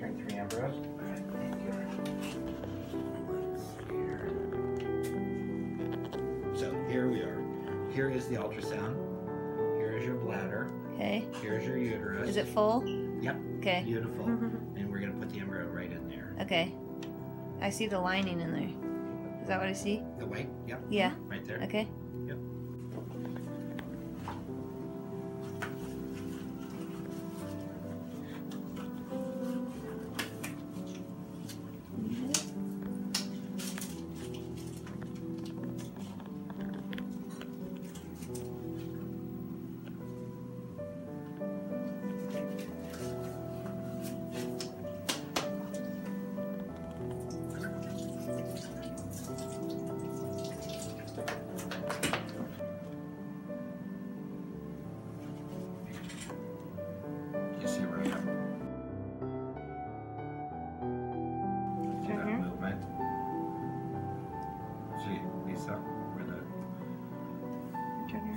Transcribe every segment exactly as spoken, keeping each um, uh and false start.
Turn three Ambrose. So here we are. Here is the ultrasound. Here is your bladder. Okay. Here's your uterus. Is it full? Yep. Okay. Beautiful. And we're gonna put the embryo right in there. Okay. I see the lining in there. Is that what I see? The white? Yep. Yeah. Right there. Okay. Yep.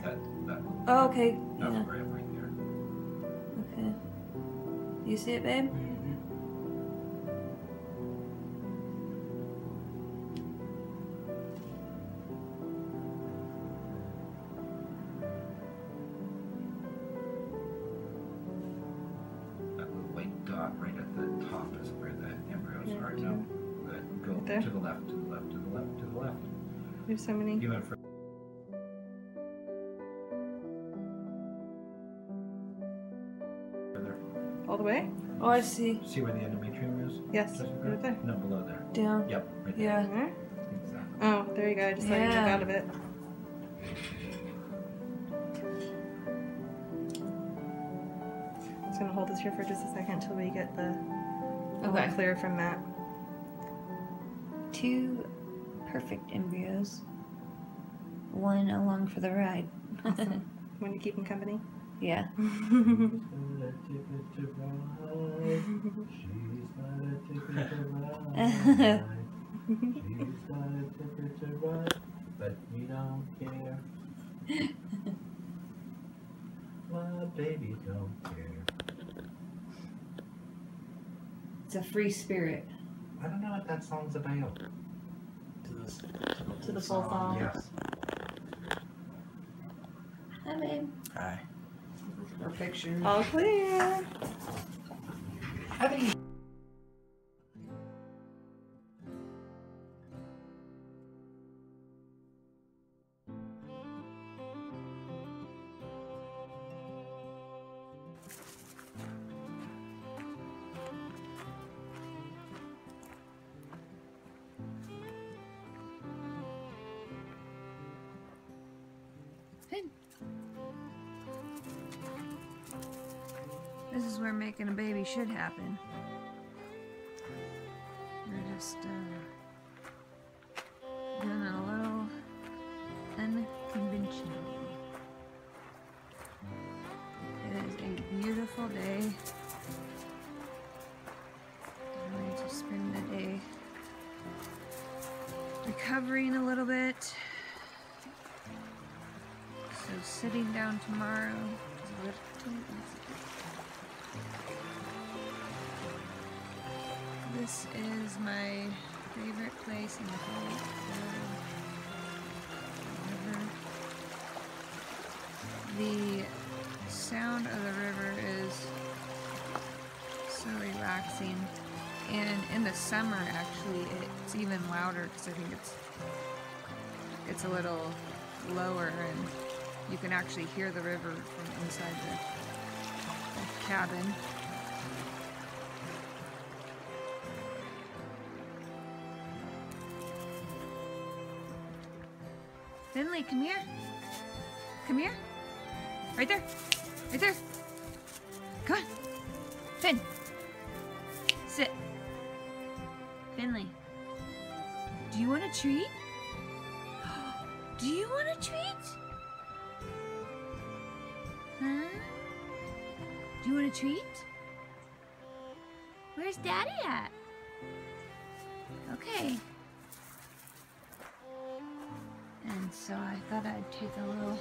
That, that oh, okay. That's yeah. Grab right there. Okay. You see it, babe? Mm-hmm. That little white dot right at the top is where the embryos yeah. are now. That go right to the left, to the left, to the left, to the left. There's so many. You went for all the way? Oh, I see. See where the endometrium is? Yes. Right there? No, below there. Down. Yep. Right there. Yeah. There? Exactly. Oh, there you go. I just yeah. let you jump out of it. I'm just going to hold this here for just a second until we get the okay. clear from Matt. Two perfect embryos. One along for the ride. Awesome. Want to keep them company? Yeah. But we don't care. My baby don't care. It's a free spirit. I don't know what that song's about. To the, to the full song. Yes. Hi, babe. Hi. Our pictures. All clear. I think hey. This is where making a baby should happen. We're just uh, doing it a little unconventionally. It is a beautiful day. I'm going to spend the day recovering a little bit. So sitting down tomorrow is a little too easy. This is my favorite place in the whole world. The river. The sound of the river is so relaxing, and in the summer, actually, it's even louder because I think it's it's a little lower, and you can actually hear the river from inside the, the cabin. Finley, come here. Come here. Right there. Right there. Come on. Finn. Sit. Finley. Do you want a treat? Do you want a treat? Huh? Do you want a treat? Where's Daddy at? Okay. And so I thought I'd take a little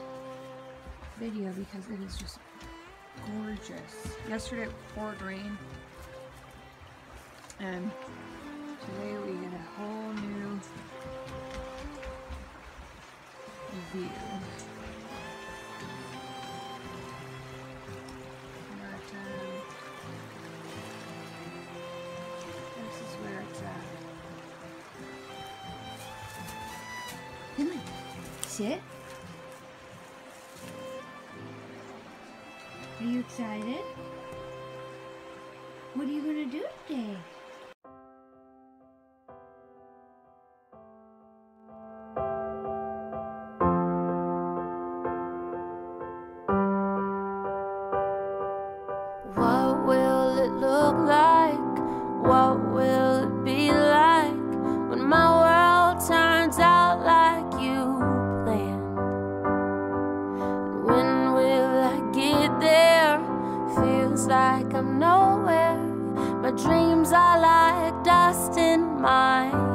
video because it is just gorgeous. Yesterday it poured rain and today we get a whole new view. But, um, this is where it's at. Come on, sit. Are you excited? What are you going to do today? What will it look like? What will it be like when my world turns out like you planned? And when will I get there? Feels like I'm nowhere. My dreams are like dust in my